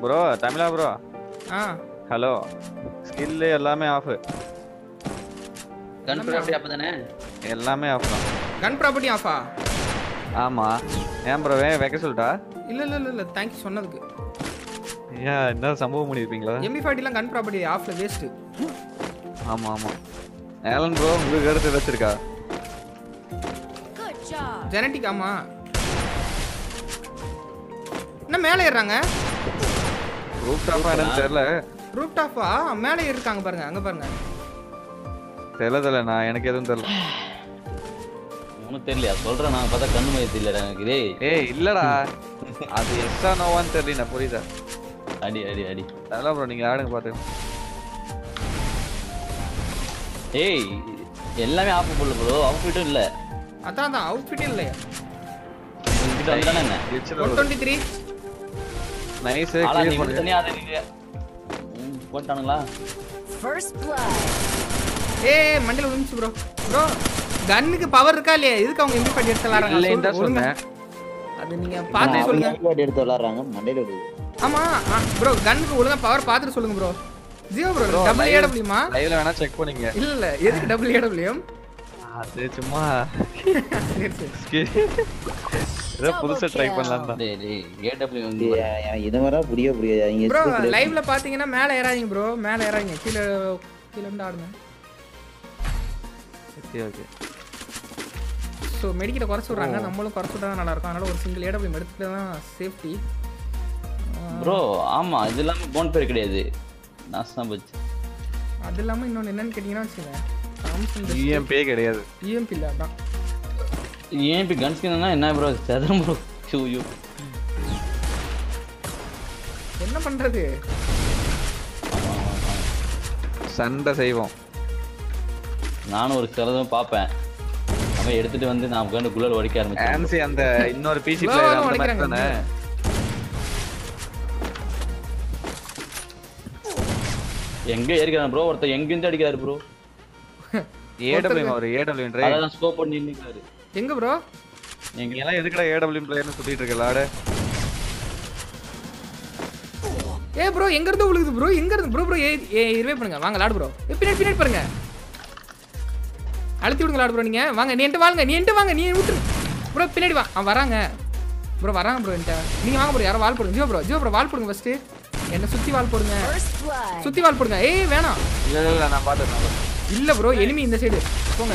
bro Tamila bro hello skill எல்லாமே of gun property of தானே எல்லாமே ஆஃப் தான் கன் ப்ராப்பர்ட்டி ஆஃபா ஆமா ஏன் bro வைக்க சொல்டா இல்ல இல்ல இல்ல thank you சொன்னதுக்கு யா என்ன சம்பவம் பண்ணிருப்பீங்களா MP5 எல்லாம் கன் ப்ராப்பர்ட்டி ஆஃப்ல வேஸ்ட் ஆமா ஆமா ஆலன் bro உங்களுக்கு எடுத்து வச்சிருக்கா good job genetic ஆமா என்ன மேலே ஏறாங்க ரூஃப்டாப்பா என்னன்னு தெரியல ரூஃப்டாப்பா மேலே ஏறிட்டாங்க பாருங்க அங்க பாருங்க தெரியல நான் எனக்கு எதுவும் தெரியல உனக்கு தெரியல சொல்றேன் நான் பார்த்தா கண்ணு மேல தெரியல எனக்கு டேய் ஏய் இல்லடா அது எக்ஸ்ட்ரா நோவான் தெரியல புரியுதா அடி அடி அடி அதெல்லாம் bro நீங்க ஆடுங்க பாத்துங்க ஏய் எல்லாமே ஆஃப் போல bro அவுட்ஃபிட் இல்ல அதான் அவுட்ஃபிட் இல்ல இது வந்தானே 123 nice clear பண்ணு தனியா அத நீங்க போட்டானுங்களா first blood ஏய் மண்டல விழுந்துச்சு bro bro கண்ணுக்கு பவர் இருக்கா இல்லையா இதுக்கு அவங்க MP5 எடுத்து விளையாடுறாங்க இல்ல இந்த சொன்னேன் அது நீங்க பாத்து சொல்லுங்க MP5 எடுத்து விளையாடுறாங்க மண்டையில விழுது ஆமா bro கண்ணுக்கு ஒழுங்கா பவர் பாத்து சொல்லுங்க bro Jio bro double AW மா லைவ்ல வேணா செக் பண்ணுங்க இல்ல இல்ல எதுக்கு டபுள் AW அது சும்மா இத புதுசா ட்ரை பண்ணலாம் தான் டேய் AW வந்து இத வர புரியல நீங்க bro லைவ்ல பாத்தீங்கன்னா மேலே ஏறாதீங்க bro மேலே ஏறாதீங்க கீழ கீழ வந்து ஆடுங்க ஓகே ஓகே சோ மெடிக்கிட்ட குறைச்சு விடுறாங்க நம்மளும் குறைச்சு விட்டா நல்லா இருக்கும் அதனால ஒரு சிங்கிள் AW எடுத்துட்டா சேஃப்டி bro ஆமா இதெல்லாம் போன் பேர் கிடையாது நாஸ்தான் பச்ச அதெல்லாம் இன்னொன்னு என்னன்னு கேட்டிங்கனா வச்சுங்க EMP கிடையாது EMP இல்ல அதான் EMP கன் ஸ்கின்னா என்ன bro சதரம் bro ஐயோ என்ன பண்றது சண்டை செய்வோம் நான் ஒரு சரதம் பாப்பேன் அவ எடுத்துட்டு வந்து நான் கண்ணு குள்ள ஒடிக்க ஆரம்பிச்சேன் ஆன்சி அந்த இன்னொரு PC பிளேயர் அந்த மாதிரி தான எங்க ஏறிறான் bro ஒருத்த எங்க இருந்து அடிக்குறாரு bro AW ஒரு AW ட்ரை அதான் ஸ்கோப் பண்ணி நிக்காரு எங்க bro நீங்க எல்லாம் எதுக்குடா AW பிளேயர்னு சொல்லிட்டு இருக்கல ஆட ஏய் bro எங்க இருந்து உழுகுது bro எங்க இருந்து bro bro ஏய் ரிவைவ் பண்ணுங்க வாங்க லாட் bro பின்னாடி பின்னாடி பாருங்க அழுத்தி விடுங்க லாட் bro நீங்க வாங்க நீ என்கிட்ட வாங்க நீ என்கிட்ட வாங்க நீ ஊத்து bro பின்னாடி வா வராங்க bro வராங்க bro என்கிட்ட நீங்க வாங்க bro யாரோ வால் போடுங்க ஜியோ bro வால் போடுங்க ஃபர்ஸ்ட் என்ன சுத்தி வால் போடுங்க ஏய் வேணாம் இல்ல இல்ல நான் பாத்துறேன் இல்ல bro enemy இந்த சைடு போங்க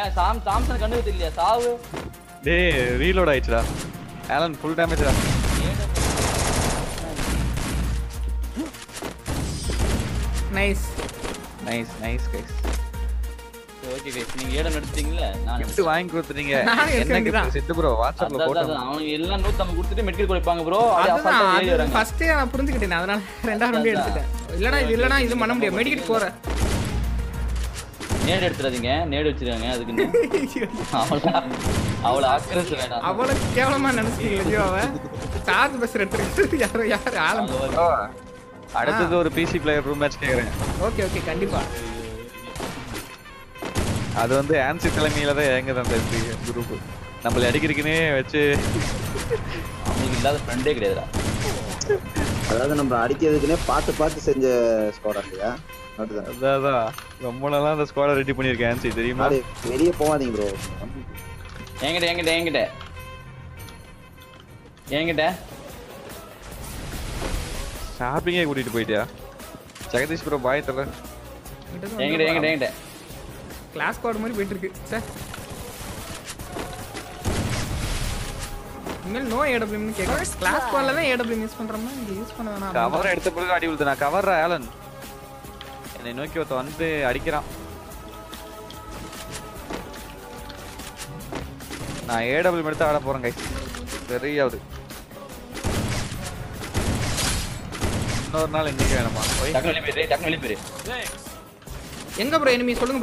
ஏன் சாம்சன் கண்ணு தெரியல சாவு டேய் ரீலோட் ஆயிடுச்சுடா ஆலன் full damageடா nice nice nice guys okay guys நீங்க ஏடம் எடுத்துட்டீங்களா நான் கிஃப்ட் வாங்கி கொடுத்தீங்க என்ன கிஃப்ட் செட் bro வாட்ஸ்அப்ல போடுங்க அவங்க எல்லாம் 150 கொடுத்துட்டு மெட்கில் குறைப்பாங்க bro அது ஃபர்ஸ்ட் நான் புரிஞ்சிட்டேன் அதனால ரெண்டாவது ரவுண்ட் எடுத்துட்டேன் இல்லனா இது பண்ண முடியாது மெட்கில் போற நேட் எடுத்துறாதீங்க நேட் வச்சிருக்காங்க அதுக்கு அவள ஆக்ரஸ் வேணாம் அவள கேவலமா நினைச்சிட்டீங்களே ஜீவாவை சார்ஜ் பஸ் எடுத்துட்டு யார் ஆளம் அடுத்து ஒரு PC பிளேயர் ரூம் மேட்ச் கேக்குறேன் ஓகே ஓகே கண்டிப்பா அது வந்து ஆன்சி தலைமையில தான் ஏங்கற அந்த குரூப் நம்மள அடிக்கிறதுக்குனே வெச்சு அவங்களுக்கு இல்லாத ஃப்ரெண்டே கிடையாதுடா அதாவது நம்ம அடிக்கிறதுக்குனே பார்த்து செஞ்ச ஸ்கோர் ஆண்டியா அதாதா நம்மளலாம் அந்த ஸ்குவாட ரெடி பண்ணிருக்கேன் ஆன்சி தெரியுமா வெளிய போவாதீங்க bro எங்கட ஷாப்பிங்கே கூட்டிட்டு போயிட்டியா ஜெகதீஷ் bro பாய் தல எங்கட கிளாஸ் ஸ்குவாட் மாதிரி போயிட்டு இருக்கு சே இன்னும் நோ AW ன்னு கேக்குற கிளாஸ் ஸ்குவாட்ல தான் AW யூஸ் பண்றோமா இங்க யூஸ் பண்ண வேணாம் கவர் எடுத்து போறது அடி விழுது நான் கவர்ற ஆலன் என்ன நோக்கி ஒருத்த வந்து அடிக்கிறான் நான் AW எடுத்து ஆட போறேன் கைஸ் பெரியாவது ஒரு நாள் எங்க வேணுமா டக்கு வெளிய பேரு எங்க bro enemy சொல்லுங்க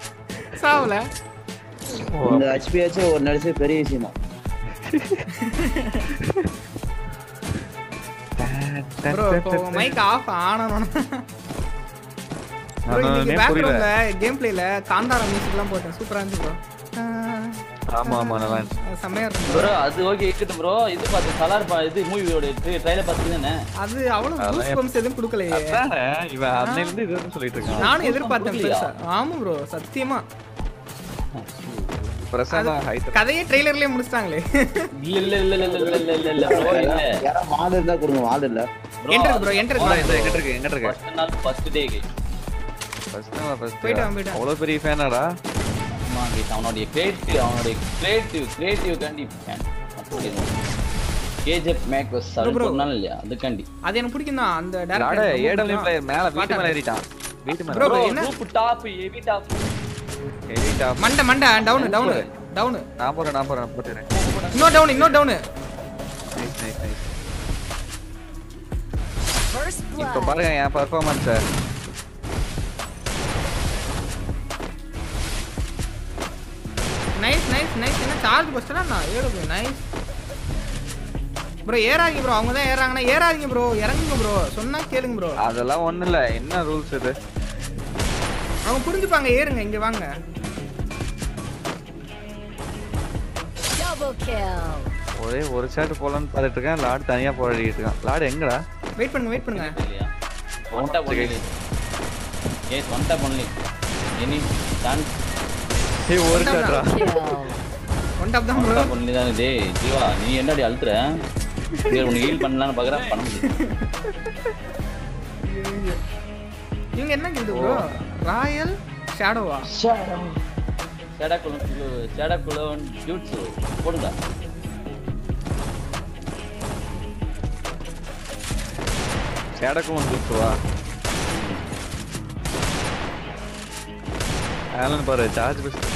சாவல இந்த HP ஆச்சு ஒன்னு அடிச்சே பெரிய விஷயம் bro மைக் ஆஃப் ஆனானோ bro இந்த பேக்ரவுண்ட்ல கேம் ப்ளேல காந்தாரா மியூசிக்லாம் போட்டேன் சூப்பரா இருந்துச்சு bro ஆமா ஆமா நல்லா இருந்துச்சு சமையா இருந்துச்சு bro அது ஓகே இருக்குது bro இது பாத்து சலார் இது மூவியோட ட்ரைலர் பாத்தீங்கன்னா அது அவ்வளவு பூஸ்ட் பம்ப்ஸ் எதுவும் கொடுக்கலையே அதானே இவ அன்னைல இருந்து இத தான் சொல்லிட்டு இருக்கான் நான் எதிர்பார்த்தேன் ஆமா bro சத்தியமா பிரசன்னா கதையை ட்ரைலர்லயே முடிச்சிட்டாங்களே இல்ல இல்ல இல்ல இல்ல இல்ல இல்ல bro இல்ல யாரா மாடு இருந்தா கொடுங்க மாடு இல்ல enter bro enter bro enter இருக்கு என்டர் இருக்கு ஃபர்ஸ்ட் நாள் ஃபர்ஸ்ட் டே ஃபர்ஸ்ட் நாள் ஃபர்ஸ்ட் டே அவ்வளவு பெரிய ஃபேனாடா மாங்கி தானோட கிரியேட்டிவ் அவனோட கிரியேட்டிவ் காண்டி ஃபேன் அப்படி கேஜப் மேக் வாஸ் சர்பனால இல்ல அது காண்டி அது எனக்கு பிடிக்கும் தான் அந்த டைரக்டர் ஏடலி பிளேயர் மேல வீட்டு மேல ஏறிட்டான் வீட்டு மேல bro என்ன roof top heavy top heavy top மண்ட மண்ட டவுன் டவுன் டவுன் நான் போறேன் போறேன் நோ டவுன் நைஸ் ஃபர்ஸ்ட் இப்போ பாருங்க என் பெர்ஃபார்மன்ஸ் nice என்ன சார்ஜ் போஸ்டரா நான் ஏறுது nice bro ஏறாதீங்க bro அவங்க தான் ஏறாங்கனா ஏறாதீங்க bro இறங்குங்க bro சொன்னா கேளுங்க bro அதெல்லாம் ஒண்ணு இல்ல என்ன ரூல்ஸ் இது அவங்க புரிஞ்சுபாங்க ஏறுங்க இங்க வாங்க double kill ஒரே ஒரு ஷாட் போலான்னு பாத்துட்டு இருக்கேன் லாட் தனியா போராடிட்டு இருக்கான் லாட் எங்கடா வெயிட் பண்ணுங்க ஒண்டா போனீங்க ஏய் ஒண்டா பண்ணலி எனி தான் ஏ ஒரு ஷாட்ரா ஒன் டாப் தான் bro ஒண்ணு தான டேய் ஜீவா நீ என்னடி அழுத்துற நீ உன ஹீல் பண்ணலாம் பாக்குற பண்ண முடியல நீங்க என்ன கிது bro ராயல் ஷேடோவா ஷேடா குலோன் ஜூட்ஸ் போடுடா ஷேடா குலோன் ஜூட்ஸ்வா ஆலன் பாரு சார்ஜ் பெஸ்ட்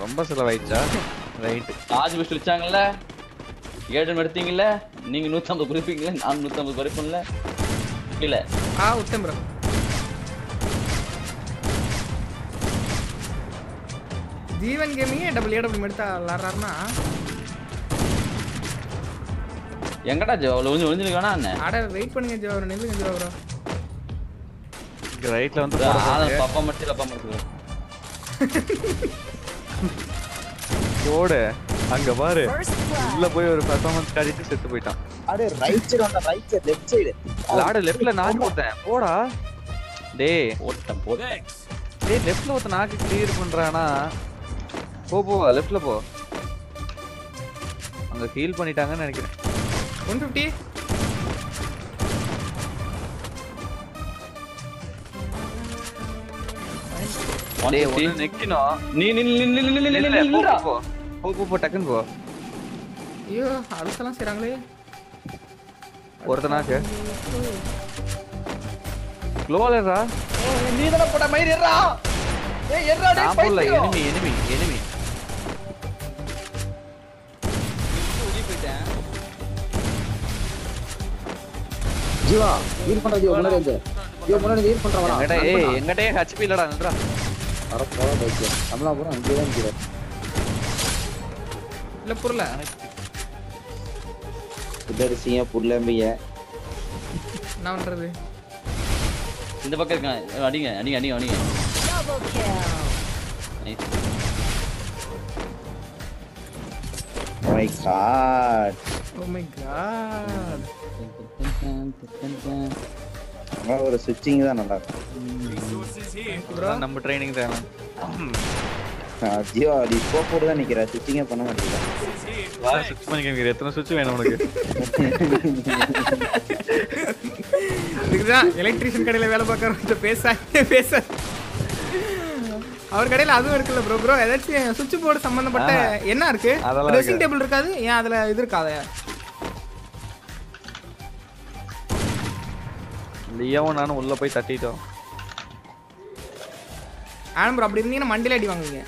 ரொம்ப செலவாயிச்சா ரைட் சார்ஜ் பெஸ்ட் வச்சாங்கல ஏடன் எடுத்தீங்கல நீங்க 150 குறைப்பீங்கல நான் 150 குறைப்பேன்ல இல்ல ஆ Uttam bro Jeevan gaming AW எடுத்தா லாறார்னா எங்கடா ஜெவா ஒளிஞ்சு நிக்கானா அண்ணே அட வெயிட் பண்ணுங்க ஜெவா நில்லுங்க ஜெவா bro ரைட்ல வந்து போறான் பாப்பா மட்டி ஓடு அங்க பாரு உள்ள போய் ஒரு பெர்ஃபார்மன்ஸ் காட்டிட்டு செத்து போய்ட்டான் அட ரைட் சைடு அந்த ரைட் சைடு லெஃப்ட் சைடு லாட லெஃப்ட்ல நான் போட்டேன் போடா டேய் போட்டேன் டேய் லெஃப்ட்ல ஒருத்த நாக்கு கிளியர் பண்றானா போ லெஃப்ட்ல போ அங்க ஹீல் பண்ணிட்டாங்கன்னு நினைக்கிறேன் 150 ஒரே ஒன்னு நெக்கினா நீ நில்லுடா போ டக்கன் போ ஐயோ அடுத்தலாம் சேறாங்களே ஒருத்தனாக்க க்ளோலரா நீதன போட மயிரறா ஏய் எறா டேய் பைல எனிமி ஓடி போய்டேன் ஜீவா வீர் பண்ற ஜீவா முன்னாடி வந்து ஜீவா முன்னாடி வீர் பண்றவனா எங்கடே ஹெச்பி இல்லடா நின்றா அட போடா பைக்க அம்லாபுரம் அங்கேயே நிக்கிற இல்ல புரல குதர்சியா புரலம்பியா என்ன பண்றது இந்த பக்கம் இருக்க அடிங்க நைஸ் ஓ மை காட் ஒரு ஸ்விட்சிங் தான் நல்லா இருக்கு நம்ம ட்ரெய்னிங் தான அடியோ அடி போடுறத நிக்கிற சுத்திங்க பண்ண மாட்டீங்க வா சுத்தி பண்ணிக்கிறீங்க எத்தனை சுத்தி வேணும் உங்களுக்கு இதுக்குதா எலக்ட்ரிஷியன் கடையில வேலை பார்க்கறவங்க பேச அவர் கடையில அதுவும் இருக்குல்ல bro bro எதாச்சும் சுவிட்ச் போர்டு சம்பந்தப்பட்ட என்ன இருக்கு ட்ரெஸ்ஸிங் டேபிள் இருக்காது ஏன் அதுல இது இருக்காதே லியாவோ நான் உள்ள போய் தட்டிட்டோம் ஆன் bro அப்படி இருந்தீங்கன்னா மண்டில அடி வாங்குவீங்க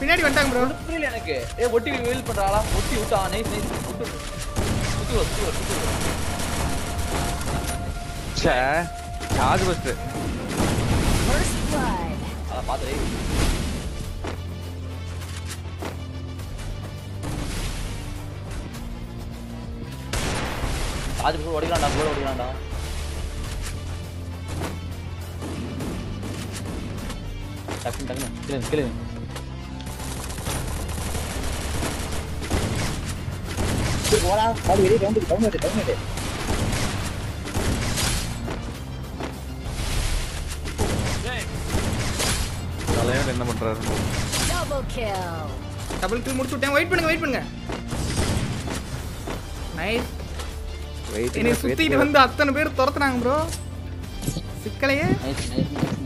பின்னாடி வந்துட்டாங்க bro புரியல எனக்கு ஏ ஒட்டி வீல் பண்றாளா ஒட்டி விட்டா நைஸ் நைஸ் சுத்து சே சார்ஜ் பஸ்ட் ஃபர்ஸ்ட் ப்ளட் அத பாத்தே சார்ஜ் பஸ்ட் ஓடிரான்டா கோல் ஓடிரான்டா டக்கு கிளம்பு போடா பாரு வெளிய வந்து டவுன் ஆயிடு டேய் தலைய என்ன பண்றாரு டபுள் கில் முடிச்சுட்டேன் வெயிட் பண்ணுங்க நைஸ் வெயிட் சுத்திட்டு வந்து அத்தனை பேர் தரத்துறாங்க bro சிக்கலையே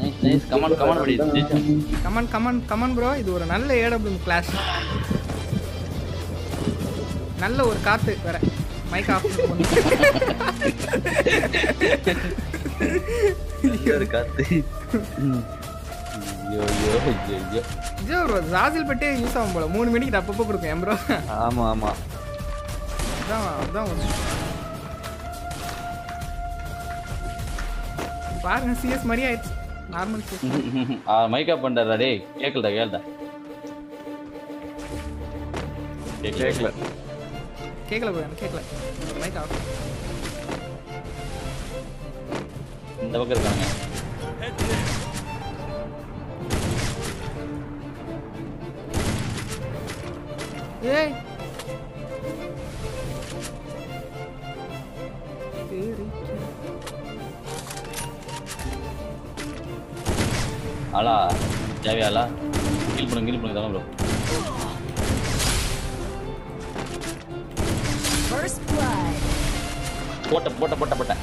நைஸ் கமான் படி கமான் bro இது ஒரு நல்ல AWM கிளாஸ் நல்ல ஒரு காத்து வர மைக் ஆஃப் பண்ணு ஒரு காத்து ஐயோ bro ஜாசில் பட்டே யூஸ் ஆகும் போல 3 மணிக்கு அப்பப்ப கொடுக்கும் bro ஆமா அதான் பாருங்க சிஎஸ் மரியா நார்மல் சிஎஸ் மைக் ஆஃப் பண்றடா டேய் கேக்குதா கேக்கல கேக்கல மைக் ஆஃப் இந்த பக்கம் இருக்காங்க ஏய் ஆளா தேவையாளா கில் பண்ணுங்க தான bro போட்ட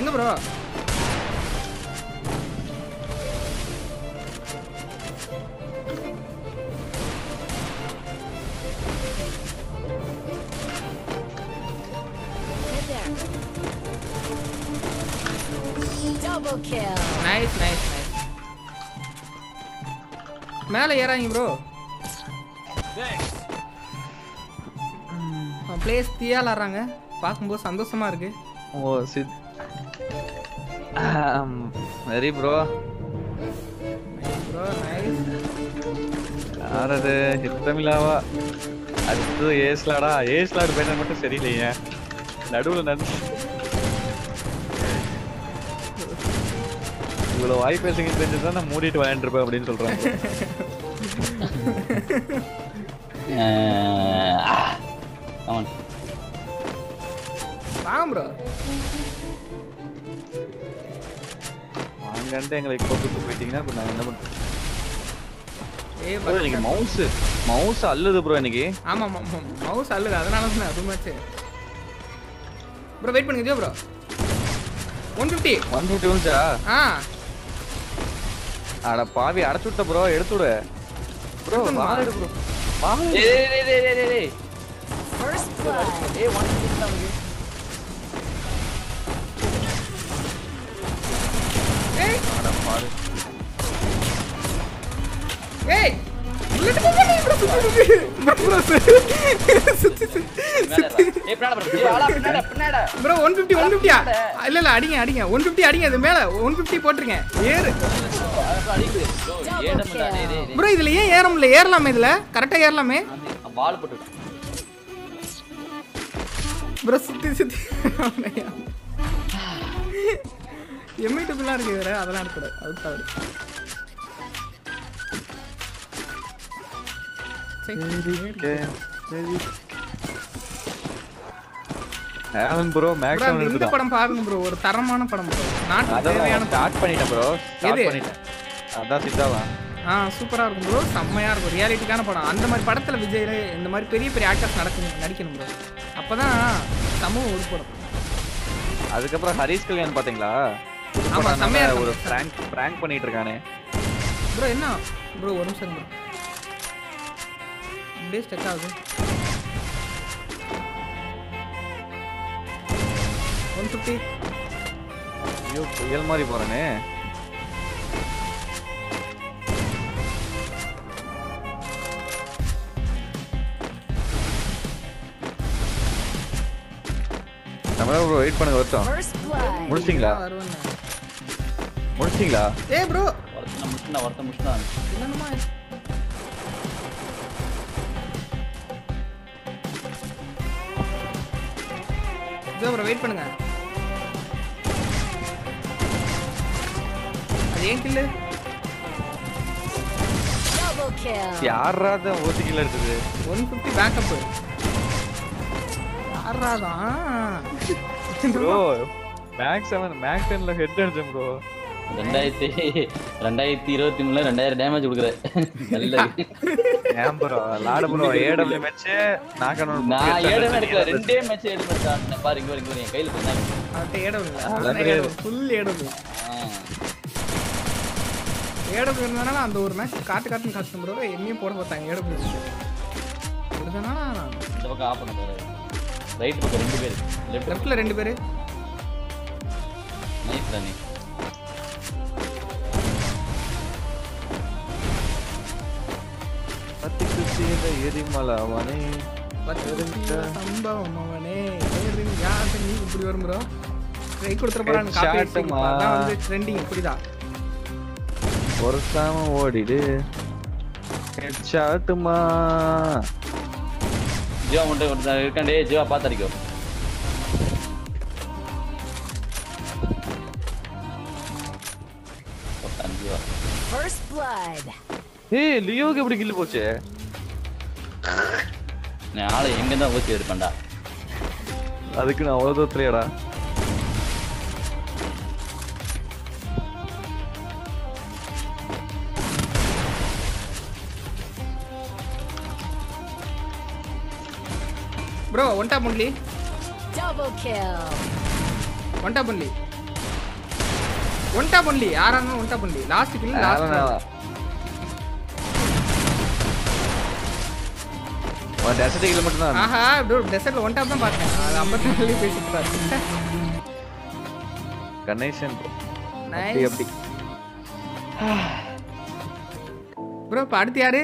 எங்க bro டபுள் கில் நைஸ் மேல ஏறாங்க bro ப்ளேஸ் தியால ஆறாங்க பாக்கும்போது சந்தோஷமா இருக்கு oh shit very bro nice ஆரது ஹிட்டமிலாவா அது ஏஸ்லாட் பேனர் மட்டும் சரியில்லையே நடுவுல இவ்வளோ வாய் பேசுங்க தெரிஞ்சதான் நான் மூடிட்டு விளையாண்டு இருப்பேன் அப்படின்னு சொல்றேன் அவன் வாங்க bro வாங்கண்டே எங்களை கூப்பிட்டு போயிட்டீங்கன்னா இப்ப நான் என்ன பண்றது ஏய் bro எனக்கு மவுஸ் அள்ளுது bro எனக்கு ஆமா மவுஸ் அள்ளுது அதனால தான் அதுமாச்சே bro வெயிட் பண்ணுங்க bro 150 வந்துச்சா அட பாவி அடைச்சுட்ட bro எடுத்துடு bro வாங்க எடு bro வாங்க டேய் first blood a1 hey ada par hey bullet bomb sutti eh prada prada bro 150 ah illa adinga 150 adinga idu mela 150 potrunga yeru bro idile ye yerumla yerlama idile correct ah yerlama ball potu bro sutti எம்ஐடபிள்லாம் இருக்கு வேறு, அதெல்லாம் இருக்கக்கூடாது. அது தவறு. Bro maximum இந்த படம் பாருங்க bro, ஒரு தரமான படம் ப்ரோ. நான் அதையான ஸ்டார்ட் பண்ணிட்டேன் ப்ரோ, ஸ்டார்ட் பண்ணிட்டேன். அதான் சித்தாவா? ஆ சூப்பரா இருக்கும் ப்ரோ, செம்மையா இருக்கும். ரியாலிட்டிக்கான படம். அந்த மாதிரி படத்துல விஜய்ல இந்த மாதிரி பெரிய பெரிய ஆக்டர்ஸ் நடிக்கணும் ப்ரோ, அப்பதான் சமூகம் உருப்படும். அதுக்கப்புறம் ஹரிஷ் கல்யாண் பாத்தீங்களா? ஆமா செம்மையா இருக்கும். ஒரு பிராங்க் பண்ணிட்டு இருக்கானே ப்ரோ. என்ன ப்ரோ ஒரு நிமிஷம் ப்ரோ, அப்படியே ஸ்டக் ஆகுது. ஐயோ புயல் மாதிரி போறேனே. நம்மள ப்ரோ வெயிட் பண்ணுங்க. வரட்டும். முடிச்சிங்களா? முடிச்சிங்களா? ஏய் ப்ரோ வரட்டும், முடிச்சنا வரட்டும், முடிச்சنا என்னமா இது ப்ரோ வெயிட் பண்ணுங்க. ஏன் கில்ல டபுள் கில் யாரா தான் ஓடி கில் எடுத்தது? 150 பேக்கப் யாரா தான் ப்ரோ? மேக்ஸ் 7 மேக்ஸ் 10ல ஹெட் அடிச்சேன் ப்ரோ. 2023 ல 2000 டேமேஜ் குடுக்குற நல்ல ஏன் ப்ரோ? லாட ப்ரோ ஏடபிள்யூ மேட்ச் நாக்கனோ. நான் ஏடபிள்யூ எடுக்கல, ரெண்டே மேட்ச் எடுத்துட்டான் பாருங்க. இங்க என் கையில பண்ணாங்க அட ஏடபிள்யூ ஃபுல் ஏடபிள்யூ ஏடபிள்யூ இருந்ததுனால அந்த ஒரு மேட்ச் காட்டு காட்டுன்னு காட்டு ப்ரோ. எம்மியும் போட பார்த்தாங்க ஏடபிள்யூ இருந்ததுனால. இந்த பக்கம் ஆஃப் பண்ணுங்க. ரைட் பக்கம் ரெண்டு பேர், லெஃப்ட்ல ரெண்டு பேர். நைஸ் தானே பத்துக்கு சேத எரிமலவனே, பத்துக்கு சம்பவமவனே. ஏறி யாரு நீ இப்படி வரும் ப்ரோ? ட்ரை கொடுத்துற போறான் காப்பி அடிச்சிங்க. அதான் வந்து ட்ரெண்டிங் புரியுதா? ஒரு சாம ஓடிடு ஹெட் ஷாட்மா. ஜோ முட்டை கொண்டு இருக்கேன் டேய். ஜோ பாத்து அடிக்கோ. First blood. ஏய் லியோக்கு எப்படி கில் போச்சே? நான் ஆளை எங்க தான் ஓட்டி எடுப்பேன்டா. அதுக்கு நான் அவ்வளவு தூரத்துலடா. bro one tap only double kill one tap only யாரானோ one tap only last kill last வா desert kill மட்டும்தான். ஆஹா bro desertல one tap தான் பார்த்தேன். அது 54 லயே பேசிட்டு பார்த்தேன். கணேசன் bro nice அப்படி bro. இப்ப அடுத்து யாரு?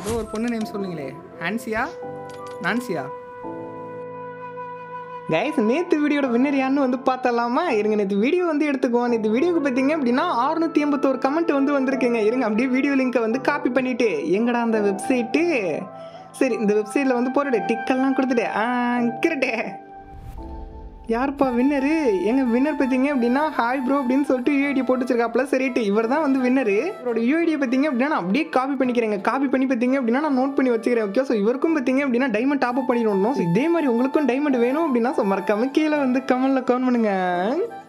ஏதோ ஒரு பொண்ணு நேம் சொல்லுங்களே. ஹான்சியா நான்சியா கைஸ், நேற்று வீடியோட வின்னர் யாருன்னு வந்து பார்த்தலாமா? இருங்க, நேற்று வீடியோ வந்து எடுத்துக்குவோம். நேற்று வீடியோக்கு பார்த்தீங்க அப்படின்னா 681 கமெண்ட் வந்து வந்திருக்குங்க. இருங்க அப்படியே வீடியோ லிங்க்கை வந்து காப்பி பண்ணிவிட்டு எங்கடா அந்த வெப்சைட்டு? சரி, இந்த வெப்சைட்டில் வந்து போடுடே, டிக்கெல்லாம் கொடுத்துட்டே கிரட்டே. யாருப்பா வின்னரு? எங்கள் வின்னர் பார்த்தீங்க அப்படின்னா ஹாய் ப்ரோ அப்படின்னு சொல்லிட்டு யூஐடி போட்டு வச்சிருக்காப்புல. சரிட்டு இவர் தான் வந்து வின்னரு. இவரோட யூஐடியை பார்த்தீங்க அப்படின்னா நான் அப்படியே காப்பி பண்ணிக்கிறேங்க. காப்பி பண்ணி பார்த்தீங்க அப்படின்னா நான் நோட் பண்ணி வச்சுக்கிறேன். ஓகே, ஸோ இவருக்கும் பார்த்தீங்க அப்படின்னா டைமண்ட் டாப் அப் பண்ணிடணும். இதே மாதிரி உங்களுக்கும் டைமண்ட் வேணும் அப்படின்னா ஸோ மறக்காமல் கீழே வந்து கமெண்ட்டில் கமெண்ட் பண்ணுங்கள்.